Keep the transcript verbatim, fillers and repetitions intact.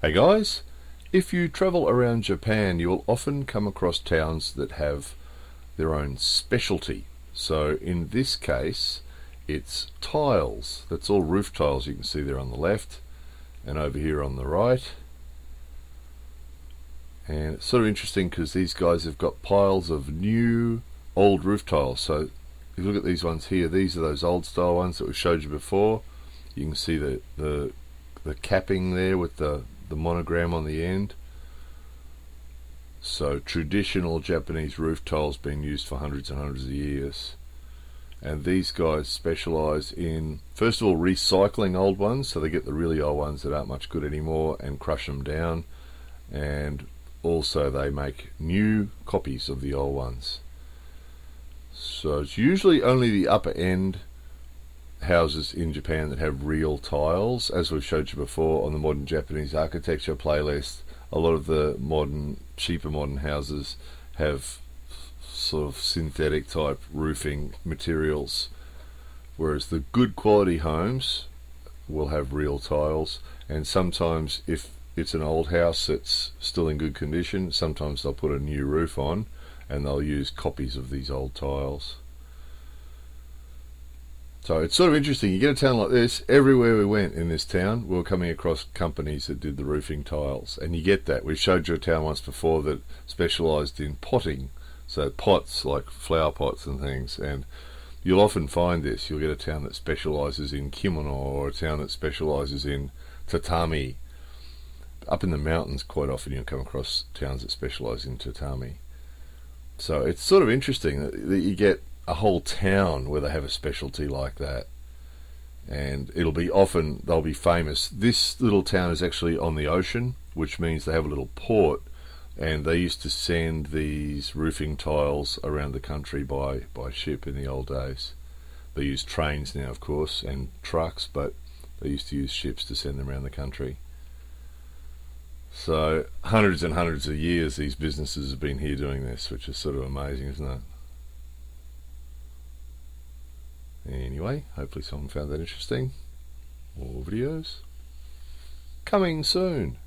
Hey guys, if you travel around Japan you will often come across towns that have their own specialty. So in this case it's tiles. That's all roof tiles you can see there on the left and over here on the right. And it's sort of interesting because these guys have got piles of new old roof tiles. So if you look at these ones here, these are those old style ones that we showed you before. You can see the the, the capping there with the the monogram on the end. So traditional Japanese roof tiles been used for hundreds and hundreds of years, and these guys specialize in, first of all, recycling old ones, so they get the really old ones that aren't much good anymore and crush them down, and also they make new copies of the old ones. So it's usually only the upper end houses in Japan that have real tiles. As we've showed you before on the Modern Japanese Architecture playlist, a lot of the modern, cheaper modern houses have sort of synthetic type roofing materials, whereas the good quality homes will have real tiles. And sometimes if it's an old house that's still in good condition, sometimes they'll put a new roof on and they'll use copies of these old tiles. So it's sort of interesting, you get a town like this. Everywhere we went in this town we were coming across companies that did the roofing tiles, and you get that. We showed you a town once before that specialised in potting, so pots like flower pots and things, and you'll often find this. You'll get a town that specialises in kimono, or a town that specialises in tatami. Up in the mountains quite often you'll come across towns that specialise in tatami. So it's sort of interesting that, that you get a whole town where they have a specialty like that, and it'll be often they'll be famous. This little town is actually on the ocean, which means they have a little port, and they used to send these roofing tiles around the country by by ship in the old days. They use trains now of course and trucks, but they used to use ships to send them around the country. So hundreds and hundreds of years these businesses have been here doing this, which is sort of amazing, isn't it? Anyway, hopefully someone found that interesting. More videos coming soon.